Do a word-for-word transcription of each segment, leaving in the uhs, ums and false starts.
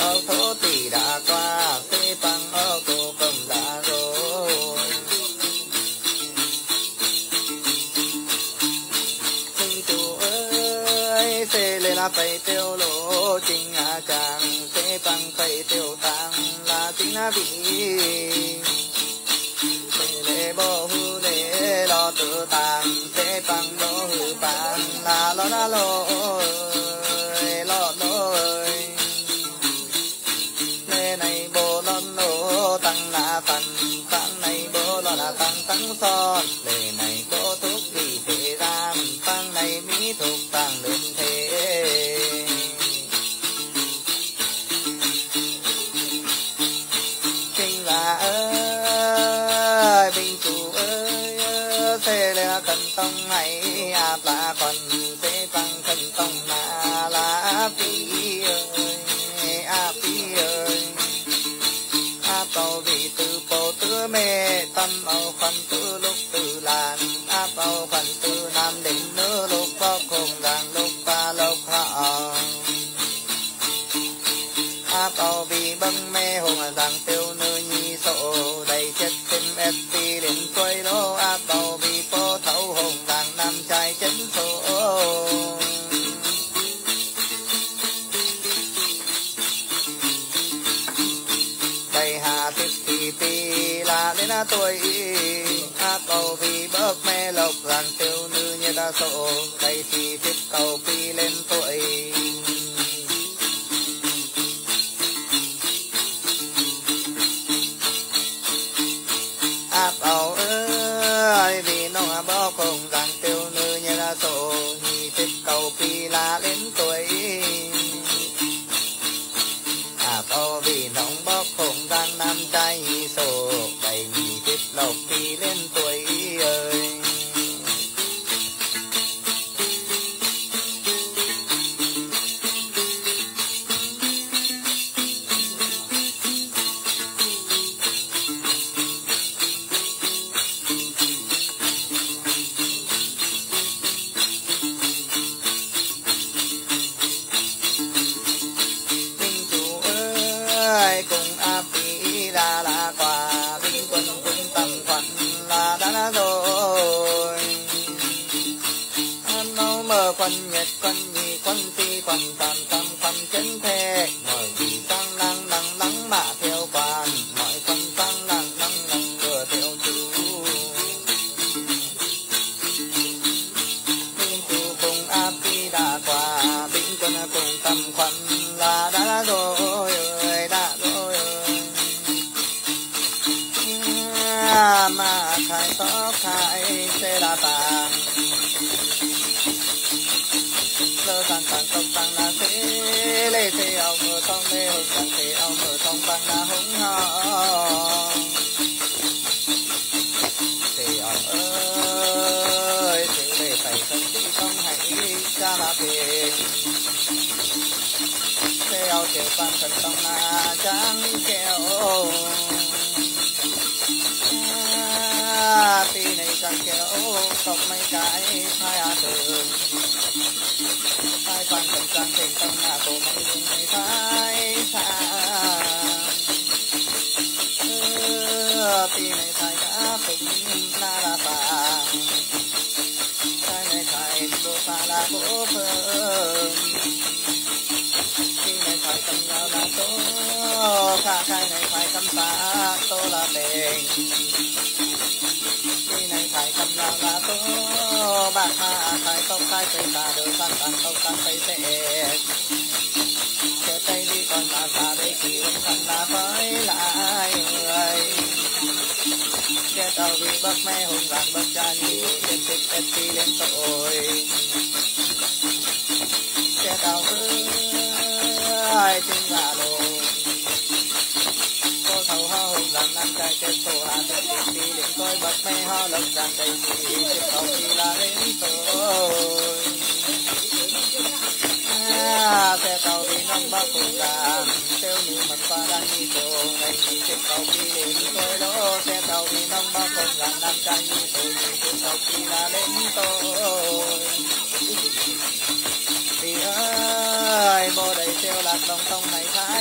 ở số tỷ đã qua, thế tăng ở cô cầm đã rồi. Xin chú ơi, xe lên là phải tiêu lộ, chính à càng, thế tăng phải tiêu tăng là chính à bị. Xe lê bố hư lê lo tự tăng, thế tăng bố hư tăng là lo đã lộ. Lê này có thuốc vì thế gian, tăng này mỹ thuộc tăng đơn thế. Kinh là ơi, bình chủ ơi, thế là cần tông này, áp là còn thế tăng cần tông là là phí ơi, áp phí ơi. Áp tàu vì tư bồ tư mê, tâm âu phân tư lúc tư làn, áp âu phân tư nam đến nữ lúc vô cùng đàn lúc ba lúc họ. Áp âu vì bấm mê hùng đàn tiêu nữ nhi sổ, đầy chất xin ép đi đến quê lô. Áp âu vì bố thấu hùng đàn nam trai chấn sổ. Tôi a cầu vì bớt mê lộc làn tiêu nữ như ta sổ, đây thì thích cầu phi lên tuổi. Áp ẩu ơi vì nó bó cùng rằng tiêu nữ như ta sổ, thì thích cầu phi là lên tuổi. Áp ẩu vì nóng bó cùng rằng nam trai sổ, lộc đi lên tuổi ơi. Minh chủ ơi cùng áp đi ra là quà, quân nhật quân nhị quân ti quân tam tam quân chấn thế. Mọi vị tăng năng năng năng mạ theo quan, mọi quân tăng năng năng năng cửa theo chú. Binh chú cùng áp đi đã qua, binh quân cùng tâm quân là đã rồi ơi đã rồi ơi. Mà khai tóc khai sẽ là tàn. Tăng tăng tăng tăng là thế, lê thế ông ngựa thông lê hùng tăng thế ông ngựa thông tăng là húng hò. Thế ông ơi, thế lê phải thân tí không hãy ra là thế. Thế ông thế tăng thân tăng là trắng kéo. Tí này trắng kéo, không mấy cái hai à thường. Quan tâm quan tình tâm là tổ mẫu dùng người thái xa. Tì này thái đã phụng là là bà, thái này thái đô ta là bố phương. Tì này thái tâm nhau là tố, khá thái này thái tâm bà tố là tình. Tì này thái tâm nhau là tố, bà tha thái tông thái tây bà đời san tan tông tan tây tệ tệ tây đi còn bà bà đấy kì vẫn còn là với lại người tệ tàu vì bậc mẹ hùng làm bậc cha nhị tệ tịch tệ tì lên tội tệ tàu cứ ai tin là đồ cô thầu hoa hùng làm nam trai tệ tổ hà tệ tệ tì lên tôi bậc mẹ hoa lộc đàn tệ tì tệ tàu vì là đấy sẽ tàu đi nông bao cùng đàn theo như mặt qua đang đi tàu ngày chỉ trên tàu đi đến tôi đó sẽ tàu đi nông bao cùng đàn nam trai như tôi trên tàu đi là đến tôi thì ơi bộ đầy theo lạc đồng sông này thái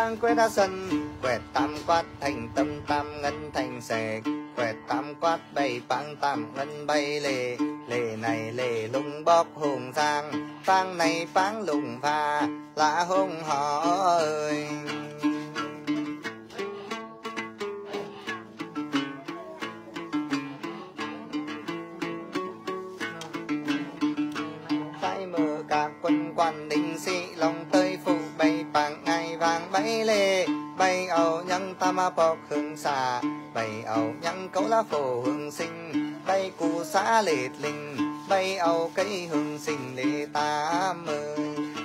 sang quét ra sân, quẹt tam quát thành tâm tam ngân thành xẻ, quẹt tam quát bảy bảng tam ngân bay lề, lề này lề lung bóp hùng giang, phang này phang lùng và lạ hùng họ ơi. Quân quan đình sĩ lòng tới phụ bay bảng ngày vàng bay lê bay ẩu nhăng tam bọc hương xà bay ẩu nhăng cấu lá phổ hương sinh bay cụ xã liệt linh bay ẩu cây hương sinh lê tám mươi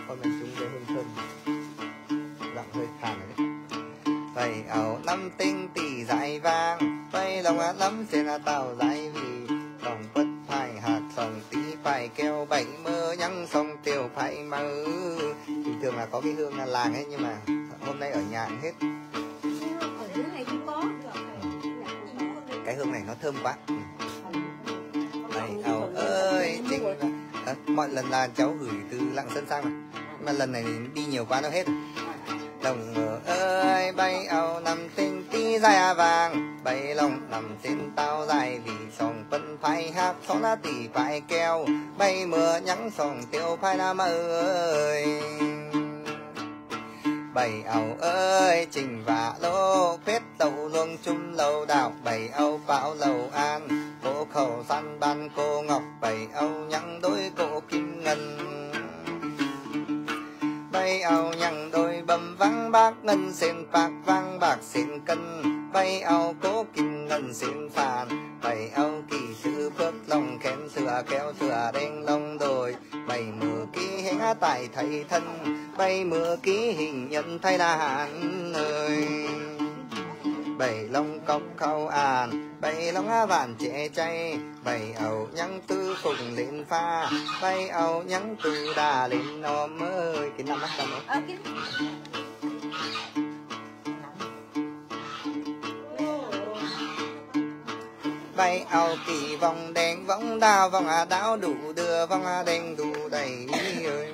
con mình chúng để hương thơm lặng hơi thả đấy bay ẩu năm tinh tỷ dại vàng bay lòng lắm trên là tàu dại vì lòng quất phải hạt lòng tí phải kêu bảy mơ nhăng sông tiểu phải mơ. Bình thường là có cái hương là làng ấy nhưng mà hôm nay ở nhà hết. Cái hương này nó thơm quá. Này ảo ơi, chính à, mọi lần là cháu gửi từ Lạng Sơn sang mà. Mà lần này đi nhiều quá nó hết. Đồng ơi bay ảo nằm tinh tí da vàng bay lòng nằm trên tao dài vì sông phân phai hát xó lá tỉ phai keo bay mưa nhắn sòng tiêu phai nam ơi bảy ẩu ơi trình vả lô phết tàu luông chung lầu đảo bảy âu bão lầu an cổ khẩu săn ban cô ngọc bảy âu nhắn đôi cổ kim ngân bay âu nhằng đôi bầm vắng bác ngân xin phạt vang bạc xin cân bay âu cố kim ngân xin phạt bảy âu kỳ sư phước lòng khen sửa kéo sửa đen long đồi bảy mưa ký hé tài thầy thân bay mưa ký hình nhân thay là hạn ơi bảy long cốc khâu an bảy long á vạn trẻ chay bảy ẩu nhắn tư cùng lên pha bảy ẩu nhắn tư đà lên nó mới cái năm mắt tầm ấy bảy ẩu kỳ vòng đèn võng đào vòng à đáo đủ đưa vòng à đèn đủ đầy ơi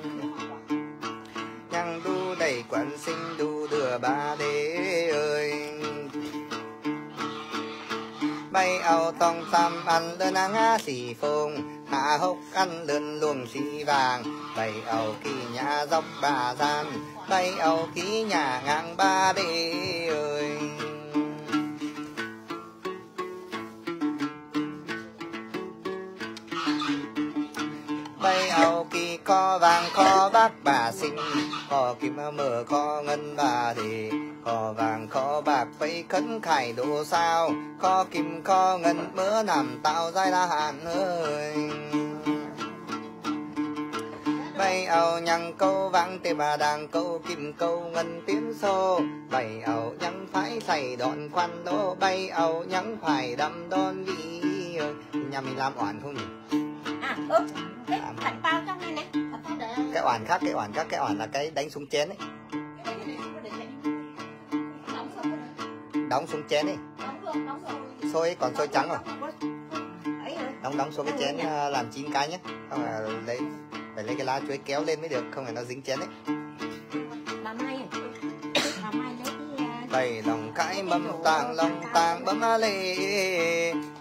nhắn đu đầy quán sinh đu đưa ba đế ơi bay ao tòng tam ăn đơn á ngã xì phùng hạ hốc ăn đơn luồng xì vàng bay ao kỳ nhà dốc bà gian bay ao ký nhà ngang ba đê ơi bay ao kỳ có vàng có bác bà sinh có kim mở có ngân bà đê kho vàng kho bạc vây khấn khải đồ sao kho kim kho ngân mỡ nằm tạo giai la hạn ơi bay ẩu nhằng câu vàng tê bà đàng câu kim câu ngân tiếng xô bảy ẩu nhằng phải xảy đòn khoan đô bay ẩu nhằng phải đâm đòn đi nhà mình làm oản không nhỉ à ừ cái thằng tao trong này này cái oản khác cái oản khác cái oản là cái đánh súng chén ấy. Đóng xuống chén đi. Xôi còn xôi trắng rồi. Đóng đóng xuống cái chén làm chín cái nhé. Không là lấy phải lấy cái lá chuối kéo lên mới được, không là nó dính chén đấy. Bảy lòng cãi mâm tàng lòng tàng bấm lê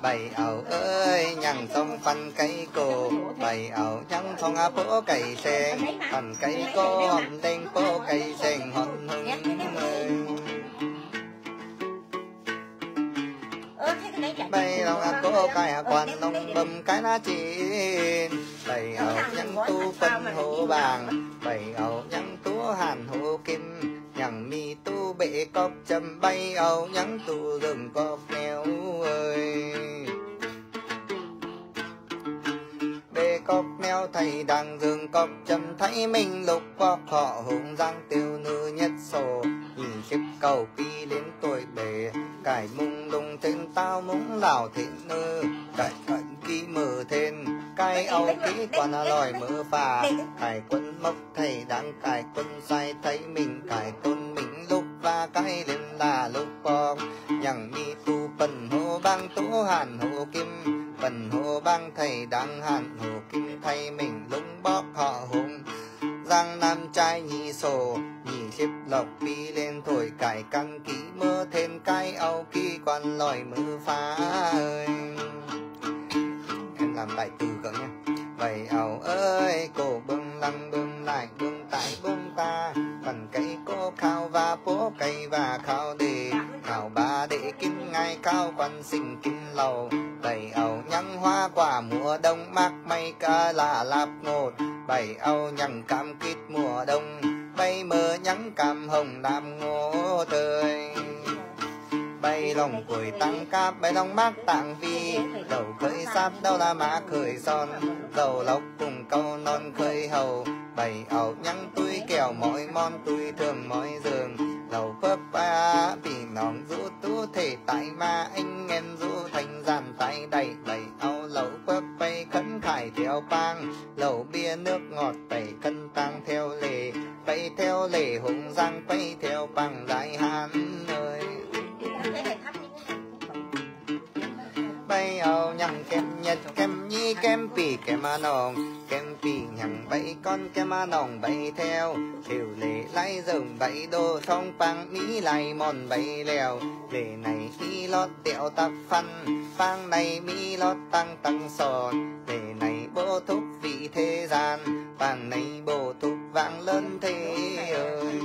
bảy ẩu ơi nhằng sông phân cây cổ bảy ẩu nhằng sông á phố cây sen phần cây cô hồng tên phố cây sen hồng hưng bay lòng ăn cố cài quan lòng bầm cái lá chín bảy ẩu nhằng tu phân hồ vàng bảy ẩu nhằng tu hàn hồ kim nhằng mi tu bệ cốc châm bay ẩu nhằng tu rừng cốc neo ơi bệ cốc neo thầy đang rừng cốc châm thấy mình lục cốc họ hùng giang tiêu nữ nhất sổ nhìn chiếc cầu pi đến tuổi bề cải mung lung tên tao muốn lào thịnh nơ cải cận ký mờ thêm cải âu ký còn là lòi mơ phà cải quân mốc thầy đang cải quân sai thấy mình cải tôn mình lúc và cải lên là lúc con nhằng mi tu phần hồ bang tú hàn hồ kim phần hồ bang thầy đang hàn hồ kim thay mình lúng bóp họ hùng rằng nam trai nhị sổ nhị xếp lộc bi lên thổi cải căng ký mơ thêm cái ao kỳ quan lòi mưa phá ơi. Em làm lại từ cậu nhé. Vậy ao ơi cổ bưng lăng bưng lại bưng tại bưng ta phần cây cô khao và bố cây và khao đề khao ba để kinh ngay cao quan sinh kinh lầu đầy ao nhăn hoa quả mùa đông mát mây cả là lạp ngột bảy ao nhằn cam kít mùa đông bay mơ nhắn cam hồng làm ngô tươi bay lòng cười tăng cáp bay lòng mát tạng vi đầu khơi sát đâu là má khơi son đầu lộc cùng câu non khơi hầu bảy ẩu nhắn túi kèo mỗi món túi thường mỗi giường đầu phớp ba vì nón rũ tú thể tại ma anh em rũ thành dàn tay đầy bảy ẩu lẩu phớp bay khấn khải theo pang lẩu bia nước ngọt tẩy cân tăng theo lề bay theo lề hùng giang bay theo bằng đại hán ơi. Bay ao nhằng kem nhật kem nhi kem pì kem a nòng kem pì nhằng bảy con kem a nòng bảy theo thiểu lệ lái rồng bảy đô song pang mỹ lại mòn bảy lèo lệ này mỹ lót tẹo tạp phân pang này mỹ lót tăng tăng sòn lệ này bố thúc vị thế gian pang này bố thúc vàng lớn thế ơi.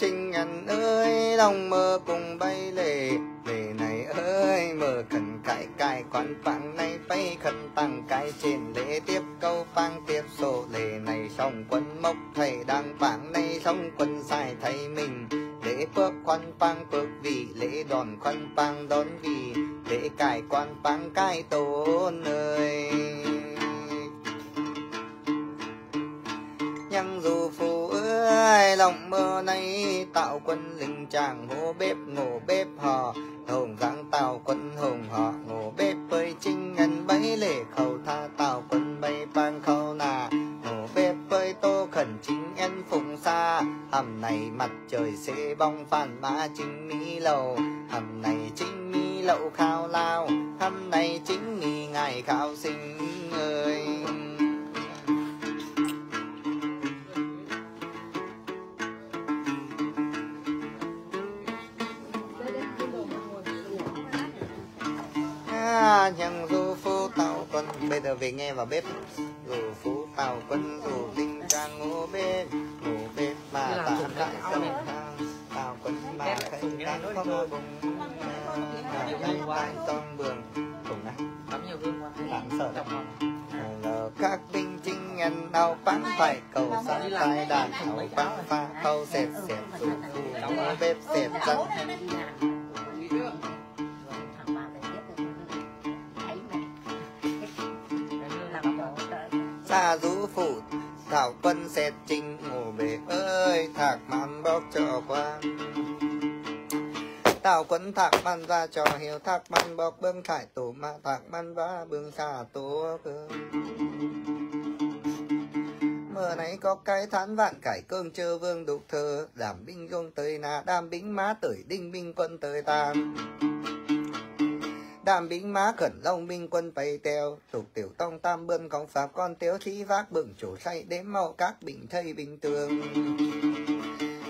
Trình ngàn ơi lòng mơ cùng bay lề lề này ơi mơ cần cãi cãi quán phẳng này bay khẩn tăng cái trên lễ tiếp câu phang tiếp sổ lề này xong quân mốc thầy đang phẳng này xong quân sai thầy mình lễ phước khoan phang phước vị lễ đòn khoan phang đón vị lễ cải quan phang cải tốn ơi nhăng dù phù ai lòng mơ nay tạo quân linh chàng hố bếp ngổ bếp hò hồng giáng tạo quân hồng họ ngổ bếp với trinh ngân bẫy lễ khẩu tha tạo quân bay ban khâu nà ngổ bếp với tô khẩn chính em phụng xa hầm này mặt trời xế bong phản mã chính mỹ lầu hầm này chính mỹ lậu khao lao hầm này chính mỹ ngài khao sinh ơi. Nhằng du phú tàu quân bây giờ về nghe vào bếp dù phú tàu quân dù linh trang ngô bếp ngô bếp mà tạm lại sông thang tàu quân mà khánh tán khó ngô bùng tàu khánh tán son bường cùng này tạm sợ đâu lờ các binh chinh nhân đau bắn phải cầu sáng tai đàn thảo bắn pha khâu xẹt xẹt dù phú ngô bếp xẹt rắn xa rú phụ thảo quân xét trinh ngủ bể ơi thạc man bóc cho qua tào quân thạc man ra cho hiếu thạc man bóc bưng thải tổ mà thạc man va bưng xả tổ cơ mơ này có cái thán vạn cải cương chơ vương đục thơ đảm binh dung tới nà đam bính má tới đinh binh quân tới tam tam bính má khẩn long binh quân bay teo tục tiểu tông tam bươn cống pháp con tiếu thí vác bừng chủ say đếm mau các bình thây bình tường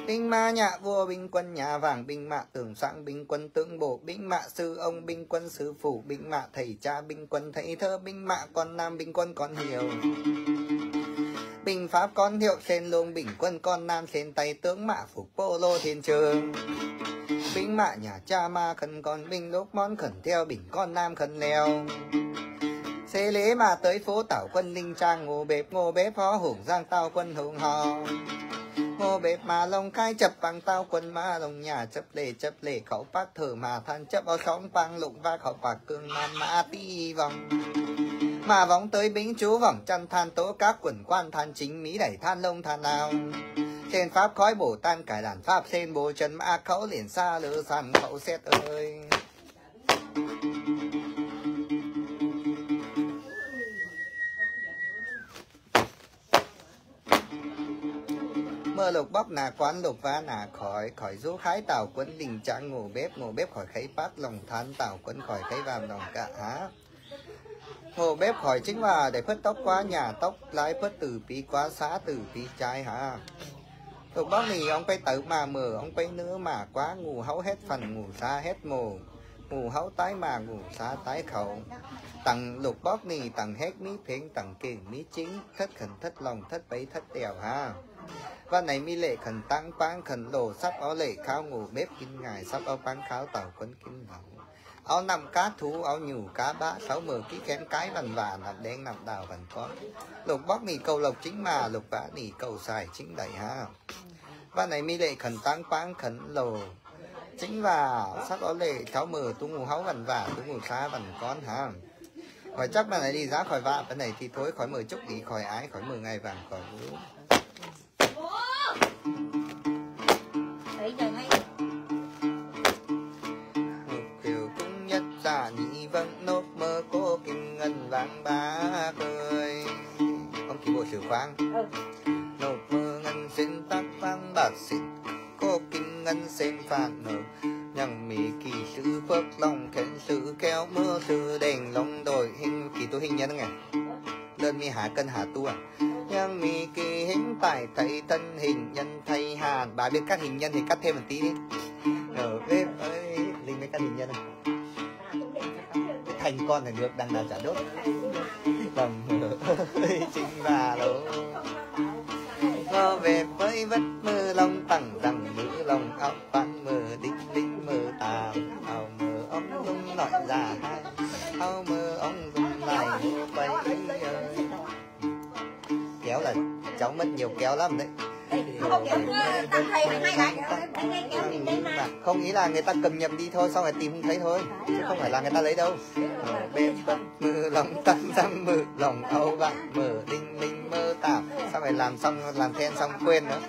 binh ma nhạ vua binh quân nhà vàng binh mạ tưởng sáng binh quân tướng bộ binh mạ sư ông binh quân sư phủ binh mạ thầy cha binh quân thầy thơ binh mạ con nam binh quân con hiểu binh pháp con hiệu sen luôn bình quân con nam sen tay tướng mạ phục bô lô thiên trường binh mạ nhà cha ma khẩn con binh lúc món khẩn theo bình con nam khẩn leo xế lễ mà tới phố tảo quân linh trang ngô bếp ngô bếp hó hủng giang tao quân hùng hò ngô bếp mà lông khai chập bằng tao quân ma lông nhà chấp lệ chấp lệ khẩu bác thở mà than chấp áo sóng băng lụng và khẩu bạc cương nam mã ti vòng mà vóng tới bính chú vòng chăn than tố các quần quan than chính mỹ đẩy than lông than nào trên pháp khói bổ tan cải đàn pháp sen bồ chân ma khẩu liền xa lỡ sàn khẩu xét ơi mơ lục bóc nà quán lục vá nà khỏi khỏi rú khái tàu quấn đình trạng ngủ bếp ngủ bếp khỏi khấy phát lòng than tàu quấn khỏi khấy vàm lòng cả á ngủ bếp khỏi chính là để phất tóc quá nhà tóc lái phất từ pí quá xá từ pí trái hả lục bóc này ông phải tử mà mở ông phải nữa mà quá ngủ hấu hết phần ngủ xa hết mồ ngủ hấu tái mà ngủ xa tái khẩu tặng lục bóc này tặng hết mí phiến tặng kiền mí chính thất khẩn thất lòng thất bấy thất tèo ha. Và này mi lệ khẩn tăng pang khẩn đồ sắp áo lệ khao ngủ bếp kinh ngài sắp áo pang khao tàu quấn kinh lòng áo nằm cá thú áo nhủ cá bá sáu mờ ký kém cái vằn vả nằm đen nằm đào vằn con lục bóc nỉ cầu lộc chính mà lục vã nỉ cầu xài chính đẩy ha. Và này mi lệ khẩn tăng pang khẩn lồ chính và sắp áo lệ sáu mờ tu ngủ háo vằn vả tu ngủ xa vằn con ha. Khỏi chắc mà này đi giá khỏi vạ bên này thì thối khỏi mờ chúc đi khỏi ái khỏi mờ ngày vàng khỏi vũ. Vẫn nốt mơ cô kim ngân vàng ba cười ông ký bộ sử khoang ừ. Nốt mơ ngân xin tắc vang bạc xịt cô kim ngân xin phạt nở nhằng mỹ kỳ sư phước lòng khen sự kéo mưa từ đèn lòng đổi hình kỳ tôi hình nhá nghe đơn mi hạ cân hạ tu à nhằng mỹ kỳ hình tài thầy thân hình nhân thầy hàn bà biết cắt hình nhân thì cắt thêm một tí đi ở bếp ơi linh mới cắt hình nhân à thành con thì được đang là giả đốt tầm chính bà đâu ngó về với vất mơ lòng tặng rằng nữ lòng áo vàng mơ đích đinh mơ tào áo mơ ông dung nội già hai áo mơ ông dung lại mơ bay kéo là cháu mất nhiều kéo lắm đấy. Không nghĩ là người ta cầm nhầm đi thôi, xong rồi tìm không thấy thôi, chứ không phải là người ta lấy đâu. Bê bật mơ lòng tăng răng mơ lòng âu vạn mơ đinh linh mơ tạp, xong rồi làm xong làm then xong quên nữa.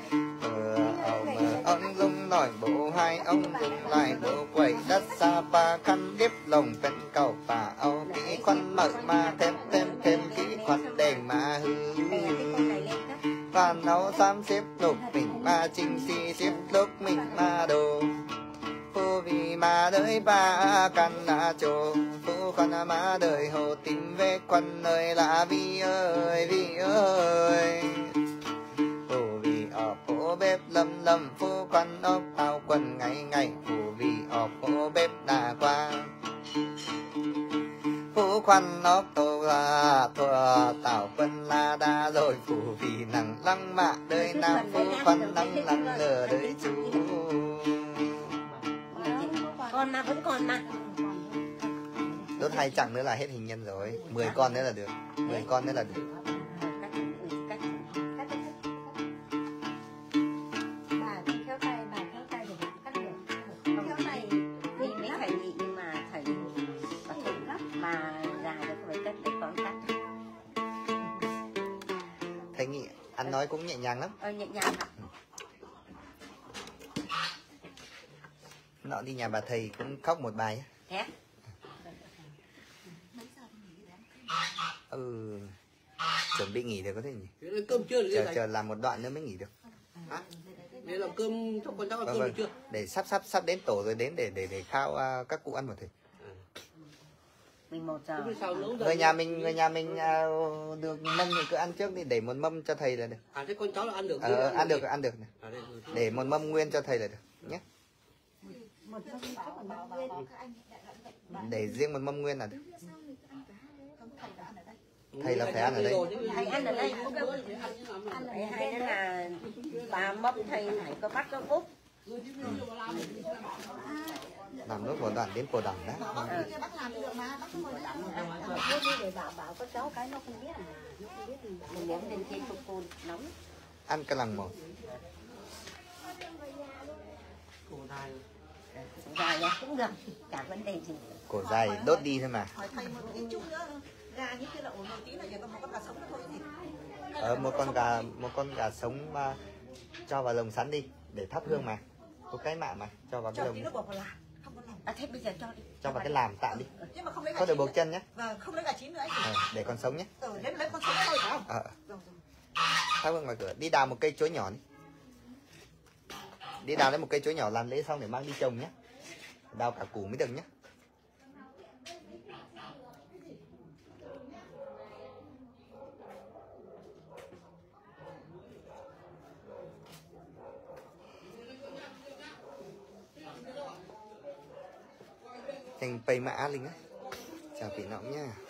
Ông lung nổi bộ hai ông lung lại bộ quẩy đất xa ba khăn điếp lồng phấn cầu và âu kỹ khoăn mở ma thêm thêm thêm kỹ khoát đèn mà hư. Phan áo xám xếp lục mình ma trình si xếp lúc mình ma đồ phô vì ma đợi ba căn là trồ phô con ma đời hồ tìm về quân ơi là vi ơi vi ơi phô vì ở phố bếp lâm lâm phô con ốc tao quần ngày ngày phô vì ở phố bếp đã qua phú khoan ốc tô à, thua tảo quân la đa rồi phù vì nặng lăng mạ đời nam phú khoan lăng lăng lờ đời chú con mà vẫn còn mà đốt hai chẳng nữa là hết hình nhân rồi mười con nữa là được mười con nữa là được anh nói cũng nhẹ nhàng lắm. Ờ, nhẹ nhàng ạ. Nọ đi nhà bà thầy cũng khóc một bài. Thế? Ừ. Chuẩn bị nghỉ được có thể nhỉ? Cơm chưa chờ, chờ làm một đoạn nữa mới nghỉ được. Hả? Để làm cơm cho con cháu ăn cơm vâng. Chưa? Để sắp sắp sắp đến tổ rồi đến để để để khao uh, các cụ ăn một thầy. Người nhà mình người nhà mình à, được mâm thì cứ ăn trước đi để một mâm cho thầy là được. À thế con cháu là ăn được. Ờ, ăn, ăn được ăn được này. Để một mâm nguyên cho thầy là được nhé. Để riêng một mâm nguyên là được. Thầy là phải ăn ở đây. Thầy ăn ở đây. Thầy hay là bà mâm thầy phải có bắt có úp. Ừ. Làm nốt vào đoạn đến cổ đẳng đấy. Ăn cái làng một. Cổ dài. Dài cũng được, cả vấn đề gì. Cổ dài đốt đi thôi mà. Ờ, một con gà một con gà sống mà cho vào lồng sắn đi để thắp hương mà. Có cái mạ mà cho vào cái lồng. À, thế bây giờ cho đi. Cho vào cái làm tạm đi. Nhưng mà không lấy gà có được buộc chân nhé. Vâng, không lấy gà chín nữa anh. À, để con sống nhé. Ừ, lấy lấy con sống thôi phải không? Ờ. Thắp hương ngoài cửa, đi đào một cây chuối nhỏ đi. đi đào lấy một cây chuối nhỏ làm lễ xong để mang đi trồng nhé. Đào cả củ mới được nhé. Thành pay mã linh á. Chào Việt Nam nha.